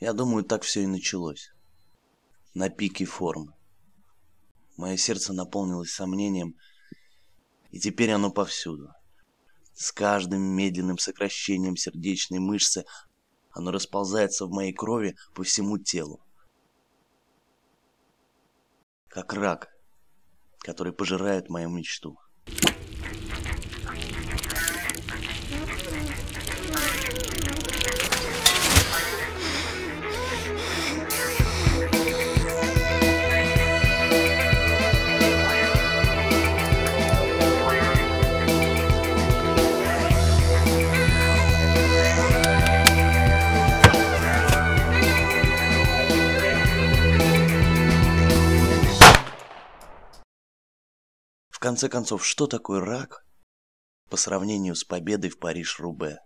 Я думаю, так все и началось. На пике формы. Мое сердце наполнилось сомнением, и теперь оно повсюду. С каждым медленным сокращением сердечной мышцы оно расползается в моей крови по всему телу. Как рак, который пожирает мою мечту. В конце концов, что такое рак по сравнению с победой в Париж-Рубе?